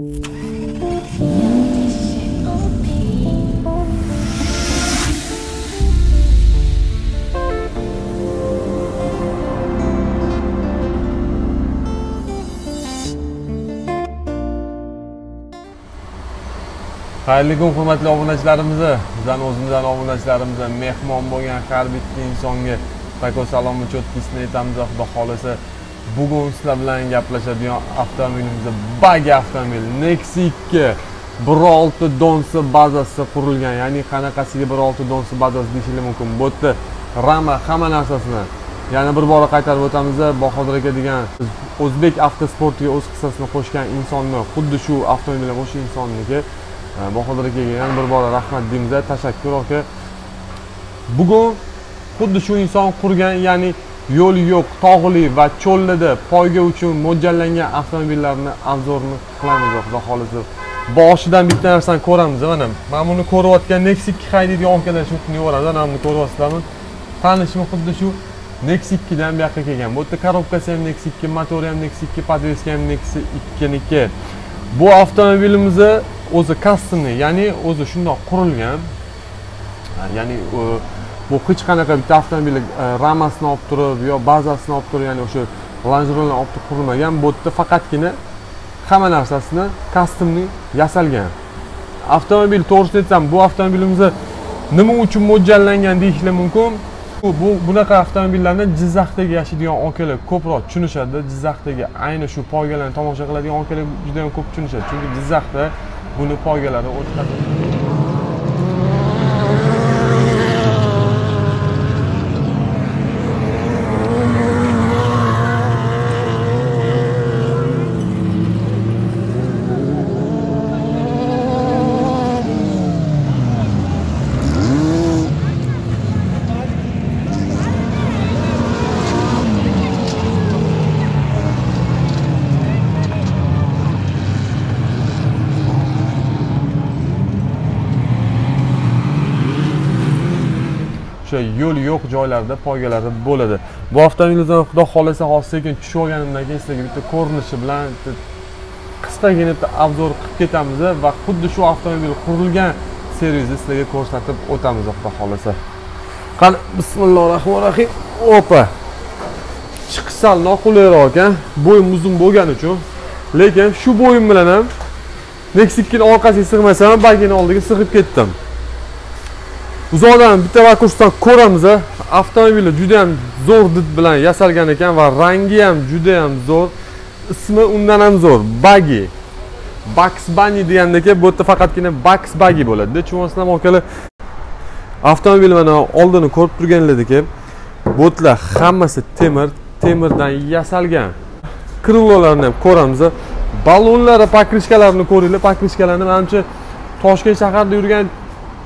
Hayırlı gün, hürmetli obunachilarimizni, bizden o'zimizdan obunachilarimizni, mehmon bo'lgan har bir insonga tako salom uchun o'tkazishni aytamiz. Xudo xolasa bugun sizlar bilan gaplashadigan avtomobilimiz Baggi avtomobil, Next 2 1.6 donsi bazasi qurilgan. Ya'ni qanaqasiga 1.6 donsi bazasi deyishimiz mumkin. Bu yerda rama, hamma narsasini yana bir bora qaytarib o'tamiz. Bahodir aka degan o'zbek avtosportiga o'z hissasini qo'shgan insonni, xuddi shu avtomobilga qo'shgan insonniki Bahodir akaga yana bir bora rahmat deymiz. Tashakkur aka. Bugun xuddi shu inson qurgan, ya'ni yo'li yo'q, tog'li va cho'llida poyga uchun mo'ljallangan avtomobillarni avzorini qilamiz. Xudo xolasa boshidan bitta narsani ko'ramiz. Mana men buni ko'rayotgan Next 2 haydaydigan o'rkalar shu kuni yuboradi. Mana buni ko'ryapsizlarmi? Tanishmi xuddi shu Next 2 dan bu yoqqa kelgan. Bu yerda korobkasi ham Next 2, motori ham Next 2, podveska ham Next 2niki. Bu avtomobilimiz o'zi customli, ya'ni o'zi shundoq qurilgan. Ya'ni bu hech qanaqa bitta avtomobil ramasini olib turib yo bazasini olib turib, ya'ni o'sha lanjrolni olib turib qurilmagan. Bu yerda faqatgina hamma narsasini customli yasalgan. Avtomobil to'g'risida aytsam, bu avtomobilimiz nima uchun mo'ljallangan deyishlar mumkin. Bu bunaqa avtomobillarni Jizzaxdagi yashaydigan akalar ko'proq tushunishadi. Jizzaxdagi ayni shu poygalarni tomosha qiladigan akalar juda ham ko'p tushunishadi. Chunki Jizzaxda buni poygalari o'tkaziladi. Yo'l yo'q joylarda poygalari bo'ladi. Bu avtomobildan Xudo xolasa hozir tushib olganimdan keyin sizlarga bitta ko'rinishi bilan qisqagina bitta obzor qilib ketamiz va xuddi shu avtomobil qurilgan servizni sizlarga ko'rsatib o'tamiz, Xudo xolasa. Qani, bismillahirrohmanirrohim. Opa. Chiqish sal noqulayroq ekan, bo'yim uzun bo'lgani uchun. Lekin shu bo'yim bilan ham Next 2ning orqasiga sig'masam, Baggining oldiga sig'ib ketdim. Uzoqdan bitta rakursdan ko'ramiz. Avtomobili juda ham zo'r did bilan yasalgan ekan va rangi ham juda ham zo'r. Ismi undan ham zo'r. Baggi. Bugs Bunny degandek, bu yerda faqatgina Bugs Baggi bo'ladi-da. Chunki o'shalar avtomobil mana oldini ko'rib turganingizki, bu yerlar hammasi temirdan yasalgan. Krilolarini ham ko'ramiz. Ballonlari, pokrishkalarini ko'ringlar. Pokrishkalarni menimcha Toshkent shaharida yurgan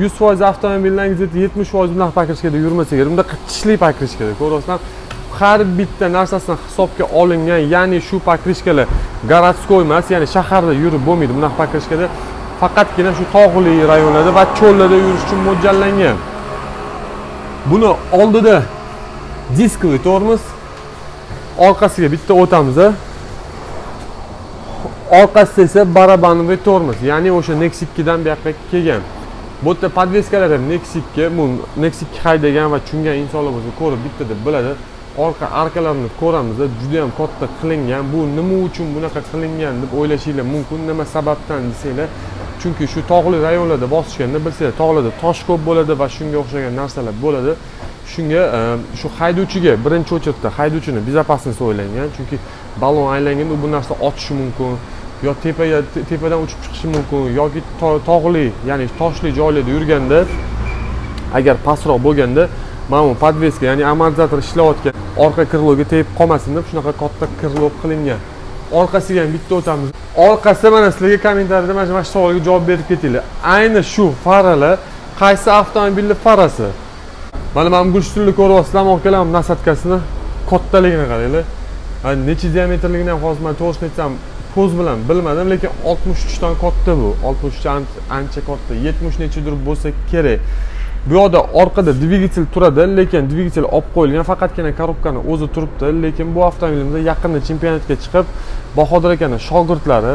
100% avtomobillarni 70% bilan pakrishkada yurmasa kerak. Bunda qattiqlik pakrishkada. Ko'rasizlar, har bitta narsasini hisobga olingan, ya'ni shu pakrishkalar gorodskoy emas, ya'ni shaharda yurib bo'lmaydi. Bunda pakrishkada faqatgina shu tog'li rayonlarda va cho'llarda yurish uchun mo'ljallangan. Buni oldida diskli tormoz, orqasiga bitta o'tamiz. Orqasida esa barabanli tormoz, ya'ni o'sha Next 2 dan bu yoqqa kelgan. Bu yerda podveskalar ham Next 2, bu Next 2 haydagan va tushungan insonlar bo'lsa ko'rib bittada biladi. Orqa arkalarni ko'ramiz, juda ham katta qilingan. Bu nima uchun bunaqa qilingan deb o'ylashinglar mumkin, nima sababdan desanglar. Chunki shu tog'li rayonlarda bosishganda bilsanglar, tog'larda tosh ko'p bo'ladi va shunga o'xshagan narsalar bo'ladi. Shunga shu haydovchiga birinchi o'chirda haydovchini bezopasnisi o'ylangan, chunki ballon aylanganda bu narsa otishi mumkin. Yo tepadan uçup chiqishi mumkin yoki tog'li, ya'ni toshli joylarda yurganda agar pastroq bo'lganda mana bu podveska, ya'ni amortizator ishlayotgan orqa kirloga tegib qolmasin deb shunaqa katta kirlok qilingan. Orqasiga ham bitta o'tamiz. Orqasida mana sizlarga kommentariyada mana shu savolga javob berib ketinglar. Ayni shu faralar qaysi avtomobilning farasi? Mana mana gushtunni ko'ryapsizlarmi akalar, nasadkasini kattaligini qaranglar. Ya'ni necha diametrligini ham hozir men to'g'risini aytsam ko'z bilan bilmadim, lekin 63 dan katta bu. 63 ancha katta. 70 nechidir bo'lsa kerak. Bu yoqda orqada dvigatel turadi, lekin dvigatel olib qo'yilgan, faqatgina korobkani o'zi turibdi. Lekin bu avtomobilimizda yaqinda chempionatga chiqib, Bahodir akaning shogirdlari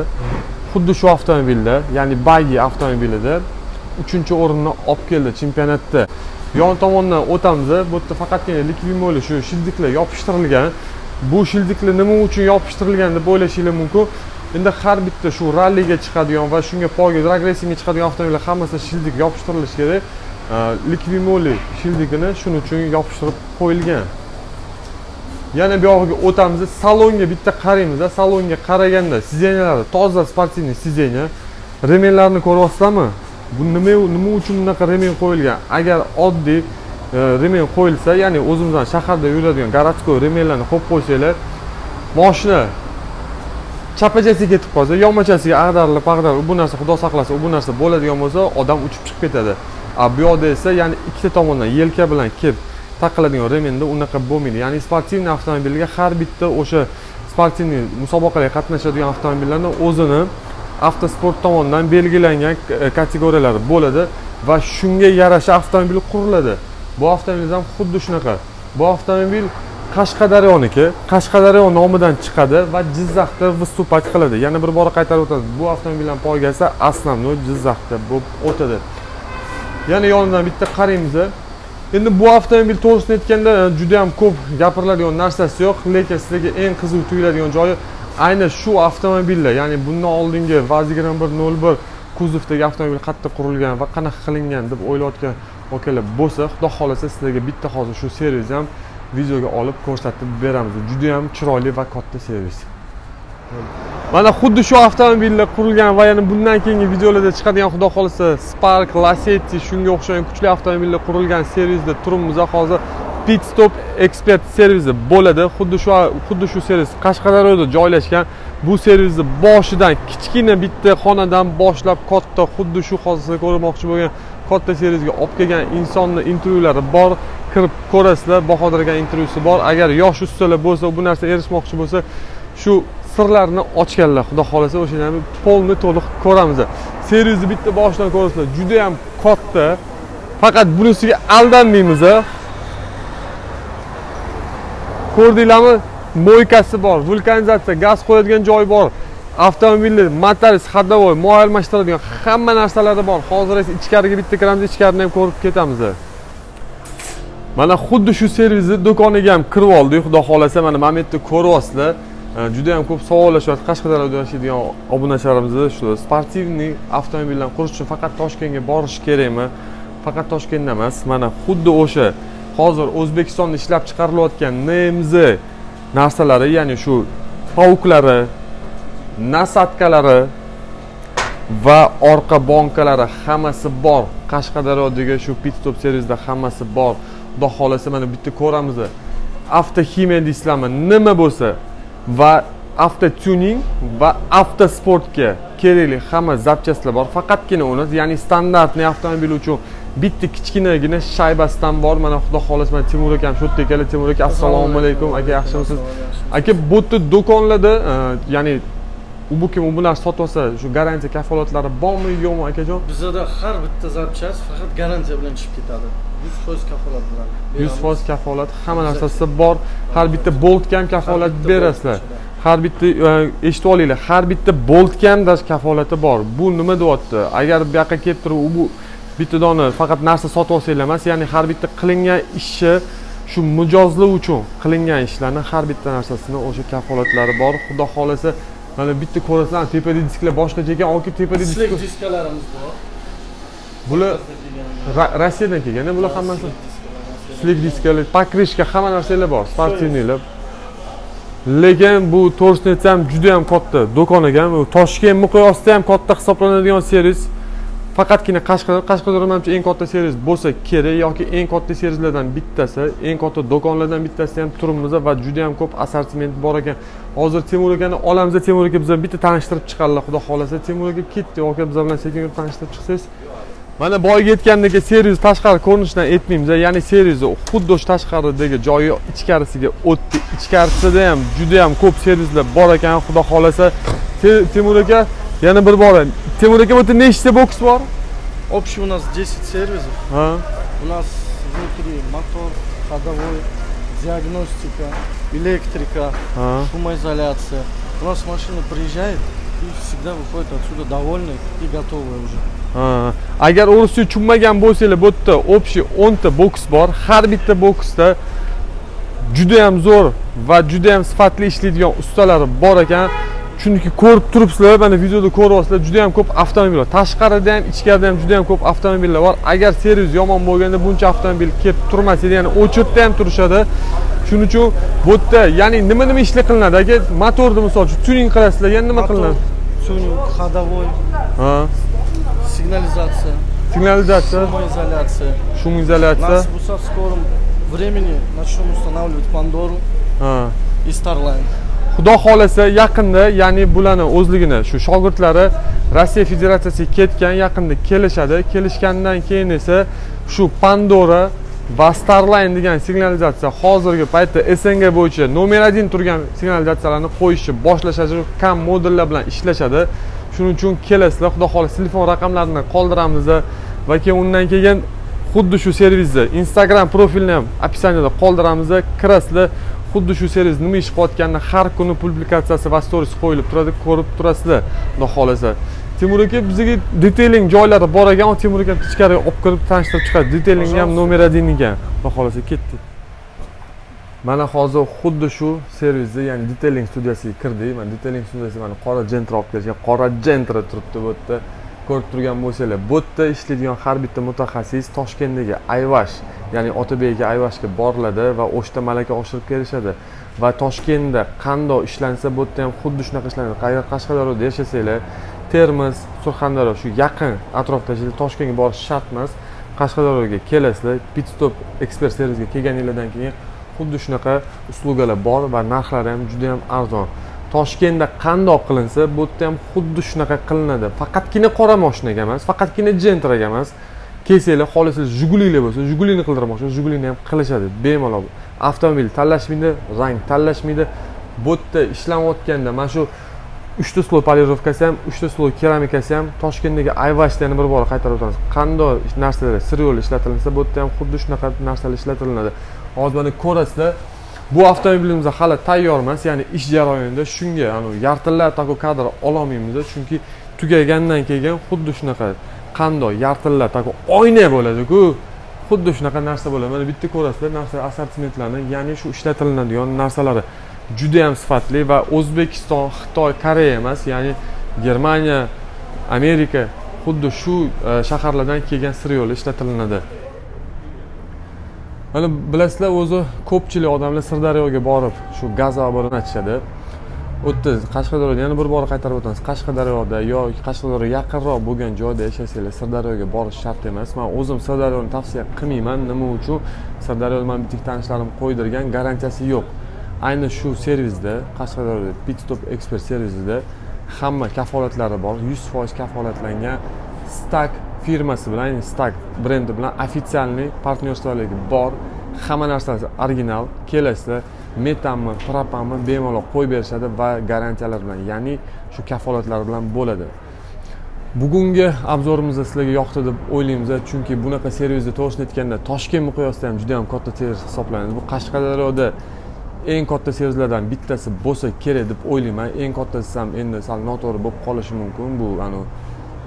Xuddi shu avtomobilda, ya'ni Baggi avtomobilida 3-o'rinni olib keldi chempionatda. Yon tomondan o'tamiz. Bu yerda faqatgina likvimoli shu shildiklar yopishtirilgan. Bu shildiklar nima uchun yopishtirilgan deb o'ylashinglar mumkin. Endi har bitta shu ralliga chiqadigan va shunga poga drag racingga chiqadigan avtomobillar hammasi shildik yopishtirilishi kerak. Likvimoli shildikini shuning uchun yopishtirib qo'yilgan. Yana bir oxirgi o'tamiz. Salonga bitta qaraymiz. Salonga qaraganda sizenyalar toza, sportivniy sizenya. Remenlarni ko'ryapsizlarmi? Bu nima uchun bunaqa remen qo'yilgan? Agar oddiy remen qo'yilsa, ya'ni o'zimizdan shaharda yuradigan garadskoy remenlarni qo'yib qo'ysanglar, mashina chapachasiga ketib qolsa, yonmachasiga ag'darilib, pag'darilib, bu narsa xudo saqlasa, bu narsa bo'ladigan bo'lsa, odam uchib chiqib ketadi. Bu yerda esa, ya'ni ikkita tomondan yelka bilan kelib taqiladigan remenda unaqa bo'lmaydi. Ya'ni sportivniy avtomobilga har bitta o'sha sportivniy musobaqalarga qatnashadigan avtomobillarning o'zini avtosport tomonidan belgilangan kategoriyalari bo'ladi va shunga yarasha avtomobil quriladi. Bu avtomobil ham xuddi shunaqa. Bu avtomobil Qashqadaryoniki, Qashqadaryo nomidan chiqadi va Jizzaxda vistupach qiladi. Yana bir bora qaytarib o'tamiz. Bu avtomobilning poygasi aslamni Jizzaxda bo'lib o'tadi. Yana yonidan bitta qaraymiz. Endi bu avtomobil to'g'risini aytganda juda ham ko'p gapiriladigan narsasi yo'q, lekin sizlarga eng qiziq tuyuladigan joyi aynan shu avtomobillar, ya'ni bundan oldingi V2101 Kuzovdagi avtomobil qatda qurilgan va qanaqa qilingan deb o'ylayotgan o'kalar bo'lsa, xudo xolasa sizlarga bitta hozir shu servizni ham videoga olib ko'rsatib beramiz. Juda ham chiroyli va katta servis. Mana xuddi shu avtomobillar qurilgan va yana bundan keyingi videolarda chiqadigan, xudo xolasa, Spark, Lacetti, shunga o'xshagan kuchli avtomobillar qurilgan servisda turimiz. Hozir Pit Stop Expert servisi bo'ladi. Xuddi shu servis Qashqadaryoda joylashgan. Bu servisni boshidan kichkina bitta xonadan boshlab katta, xuddi shu hozir ko'rmoqchi bo'lgan katta servisga olib kelgan insonning intervyulari bor. Kirib ko'rasizlar, Bahodir aka intervyusi bor. Agar yosh ustalar bo'lsa, bu narsa erishmoqchi bo'lsa, shu sirlarni ochganlar, xudo xolasa o'shalarni polni to'liq ko'ramiz. Servisni bitta boshidan ko'rasizlar, juda ham katta. Faqat bunisiga aldanmaymiz. Ko'rdinglarmi? Moykasi bor, vulkanizatsiya, gaz qo'yadigan joyi bor. Avtomobillar, motoris, xodavoy, moy almashtiradigan hamma narsalari bor. Hozir esa ichkariga bitta kiramiz, ichkarini ham ko'rib ketamiz. Mana xuddi shu servisni do'koniga ham kirib oldik, xudo xolasa. Mana momentda ko'ryapsizlar. Juda ham ko'p savolashyapti. Qashqadaryoda yashaydigan obunachilarimizni shu sportivniy avtomobillar qurish uchun faqat Toshkentga borish kerakmi? Faqat Toshkentda emas, mana xuddi o'sha hozir O'zbekistonda ishlab chiqarilayotgan NMZ narsalari, ya'ni shu tovuklari, nasatkalari va orqa bonkalari hammasi bor. Qashqadaryodagi shu Pit Stop servisida hammasi bor. Xudo xolasa mana bitta ko'ramiz. Avtohimiya deysizlarmi? Nima bo'lsa va avtotuning va avtosportga kerakli hamma zapchastlar bor. Faqatgina uni, ya'ni standartli avtomobil uchun bitta kichkinagina shaybasidan bor. Mana xudo xolasa, mana Timur aka ham shu yerda ekanlar. Timur aka, assalomu alaykum aka, yaxshimisiz? Aka, bu yerda do'konlarda, ya'ni bu narsa sotib olsa, shu garantiya kafolatlari bormi yo'qmi akajon? Bizda har bitta zapchast faqat garantiya bilan chiqib ketadi. 100% kafolat bilan. 100% kafolat, hamma narsasi bor. Har bitta boltga ham kafolat berasizlar. Har bitta eshitib olinglar, har bitta boltga ham kafolati bor. Bu nima deyapti? Agar bu yoqqa kelib turib, bu bitta dona faqat narsa sotib olsanglar emas, ya'ni har bitta qilingan ishi, shu mijozlar uchun qilingan ishlarni har bitta narsasini o'sha kafolatlari bor. Xudo xolasa, mana bitta ko'rasizlar, tepada disklar boshqacha ekan, yoki tepada disklarimiz bor. Bular Rossiyadan kelgan, bular hammasi slik disklar, pokrishka, hamma narsalar bor, sportivniylar. Lekin bu to'g'risini aytsam juda ham katta do'koniga, Toshkent miqyosida ham katta hisoblanadigan servis. Faqatgina Qashqadaryo menimcha eng katta servis bo'lsa kerak yoki eng katta servislardan bittasi, eng katta do'konlardan bittasi ham turimizda va juda ham ko'p assortiment bor ekan. Hozir Timur akani olamizda, Timur aka bizni bitta tanishtirib chiqarlar, xudo xolasa. Timur aka ketdi, yoki biz bilan sekin tanishtirib chiqsangiz. Mana boyga yetgandagi servis tashqari ko'rinishidan aytmaymiz, ya'ni servis xuddi o'sha tashqaridagi joyi ichkarisiga o'tdi. Ichkarisida ham juda ham ko'p servislar bor ekan, xudo xolasa. Timur aka, yana bir bora. Timur aka, bu yerda nechta boks bor? Общий у нас 10 сервисов. У нас внутри мотор, ходовой, диагностика, электрика, шумоизоляция. У нас машина приезжает, и всегда выходят отсюда довольны и готовы уже. Agar o'rischa tushunmagan bo'lsanglar, bu yerda общий 10 ta boks bor. Har bitta boksda juda ham zo'r va juda ham sifatli ishlaydigan ustalar bor ekan. Chunki ko'rib turibsizlar, mana videoda ko'ryapsizlar, juda ham ko'p avtomobillar, tashqarida ham, ichkarida ham juda ham ko'p avtomobillar bor. Agar servis yomon bo'lganda buncha avtomobil kelib turmas edi, ya'ni o'chirda ham turishadi. Shuning uchun bu yerda, ya'ni nima ishlar qilinadi? Agar motorni masalan tuning qilasizlar, yana nima qilinadi? Tuning, ходовой. Signalizatsiya. Signalizatsiya, izolyatsiya. Шумоизоляция. Нас в скором времени начнем устанавливать Pandora и Starline. Xudo xolasa yaqinda, ya'ni bularni o'zligini, shu shogirdlari Rusya Federatsiyasiga ketgan, yaqinda kelishadi. Kelishgandan keyin esa shu Pandora va Starline degan signalizatsiya hozirgi paytda SNG bo'yicha nomer 1 turgan signalizatsiyalarni qo'yishni boshlashadi, kam modellar bilan ishlashadi. Shuning uchun kelasizlar, xudo xolasa telefon raqamlarini qoldiramiz va keyin undan keyin xuddi shu servizni Instagram profilini ham opisaniyada qoldiramiz, kirasizlar. Xuddi shu servis nima ish qilayotganini har kuni publikatsiyasi va stories qo'yilib turadi, ko'rib turasizlar, xudo xolasa. Timur aka bizga detailing joylari bor ekan, u Timur aka ichkariga olib kirib tanishtirib chiqadi. Detailing ham nomer 1 ekan, xudo xolasa ketdi. Mana hozir xuddi shu servisda, ya'ni detailing studiyasiga kirdik. Mana detailing studiyasi mana qora Gentra olib kelishgan, qora Gentra turibdi bu yerda. Ko'rib turgan bo'lsanglar, bu yerda ishlaydigan har bitta mutaxassis Toshkentdagi Ayvash, ya'ni Otabekga, Ayvashga boriladi va o'shda malaka oshirib kelishadi. Va Toshkentda qandoq ishlansa, bu yerda ham xuddi shunaqa ishlanadi. Qayerda Qashqadaryoda yashasanglar, Termiz, Surxondaryo shu yaqin atrofda ishlaydi. Toshkentga borish shart emas. Qashqadaryoga kelasizlar, Pit Stop Expert servisiga kelganingizdan keyin xuddi shunaqa uslugalar bor va narxlari ham juda ham arzon. Toshkentda qandoq qilinsa, bu yerda ham xuddi shunaqa qilinadi. Faqatgina qora mashinaga emas, faqatgina Gentraga emas. Kelsanglar, xohlasangiz Jugulilar bo'lsa, Jugulini qildirmoqchi, Jugulini ham qilishadi. Bemalol avtomobil tanlashmaydi, rang tanlashmaydi. Bu yerda ishlanayotganda mana shu 3 ta sloy polirovkasi ham, 3 ta sloy keramikasi ham Toshkentdagi Ayvashda yana bir bora qaytarib o'tamiz. Qandoq narsalar sir yo'l ishlatilsa, bu yerda ham xuddi shunaqa narsalar ishlatilinadi. Hozir mana ko'rasizlar, bu avtomobilimiz hali tayyor emas, ya'ni ish jarayonida. Shunga yartillar tako kadr ololmaymiz, chunki tugagandan keyin xuddi shunaqa qandoq yartillar tako oyna bo'ladi-ku, xuddi shunaqa narsa bo'ladi. Mana bitta ko'rasizlar, narsa assortimentlarni, ya'ni shu ishlatilinadigan narsalari juda ham sifatli va O'zbekiston, Xitoy, Koreya emas, ya'ni Germaniya, Amerika, xuddi shu shaharlardan kelgan sir yo'li ishlatilinadi. Mana bilasizlar, o'zi ko'pchilik odamlar Sirdaryoga borib shu gaz oborini ochishadi. O'ttiz Qashqadaryoda yana bir bora qaytarib o'tamiz. Qashqadaryoda yoki Qashqadaryo yaqinroq bo'lgan joyda yashasanglar, Sirdaryoga borish shart emas. Men o'zim Sirdaryoni tavsiya qilmayman. Nima uchun? Sirdaryoda men bitta tanishlarim qo'ydirgan, garantiyasi yo'q. Ayni shu servisda, Qashqadaryoda Pit Stop Expert servisida hamma kafolatlari bor, 100% kafolatlangan. Spark firması bilan, ya'ni Spark brendi bilan ofitsialniy partnerstvoligi bor. Hamma narsasi original. Kelasizlar, metanmi, propanmi bemalol qo'yib berishadi va garantiyalar bilan, ya'ni shu kafolatlar bilan bo'ladi. Bugungi obzorimiz sizlarga yoqdi deb o'ylaymiz, chunki bunaqa servisda to'g'risini aytganda Toshkent miqyosida ham juda ham katta servis hisoblanadi. Bu Qashqadaryoda eng katta servislardan bittasi bo'lsa kerak deb o'ylayman. Eng kattasi ham endi sal noto'g'ri bo'lib qolishi mumkin. Bu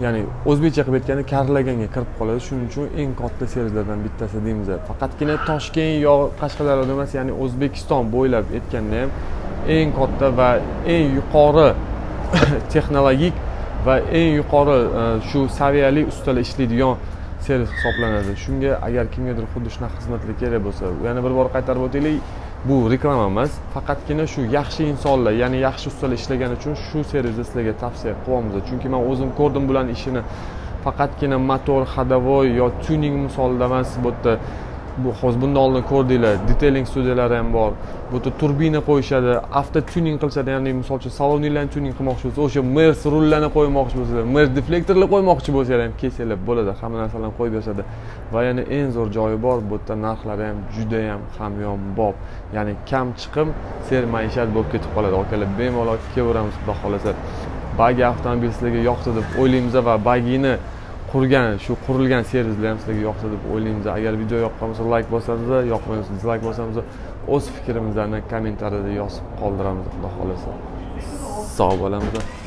ya'ni o'zbekcha qilib aytganda karlaganga kirib qoladi. Shuning uchun eng katta servislardan bittasi deymiz. Faqatgina Toshkent yo Qashqadaryo emas, ya'ni O'zbekiston bo'ylab aytganda ham eng katta va eng yuqori texnologik va eng yuqori shu saviyali ustalar ishlaydigan servis hisoblanadi. Shunga agar kimgadir xuddi shunaqa xizmatlar kerak bo'lsa, yana bir bor qaytarib o'taylik. Bu reklama emas, faqatgina shu yaxshi insonlar, ya'ni yaxshi ustalar ishlagani uchun shu servisni sizlarga tavsiya qilamiz. Chunki men o'zim ko'rdim bularning ishini. Faqatgina motor, ходовой yo tuning misolida emas, bu yerda bu hozir bundan oldin ko'rdinglar, detailing studiyalari ham bor. Bu yerda turbina qo'yishadi, avto tuning qilishadi, ya'ni misol uchun saloninglarni tuning qilmoqchi bo'lsa, o'sha Mercedes rullarini qo'ymoqchi bo'lsanglar, Mercedes deflektorlar qo'ymoqchi bo'lsanglar ham kelsanglar bo'ladi. Hamma narsalarni qo'yib berishadi. Va yana eng zo'r joyi bor, bu yerda narxlari ham juda ham hamyonbop. Ya'ni kam chiqim, sermaishat bo'lib ketib qoladi. Akalar, bemalol kelaveramiz, xudo xolasa. Baggi avtomobil sizlarga yoqdi deb o'ylaymiz va Baggini qurgan, shu qurilgan servislar ham sizlarga yoqdi deb o'ylaymiz. Agar video yoqqan bo'lsa, like bosamiz, yoqmasa dislike bosamiz. O'z fikrimizni kommentariyada yozib qoldiramiz, xudo xolasa. Sog' bo'lamiz.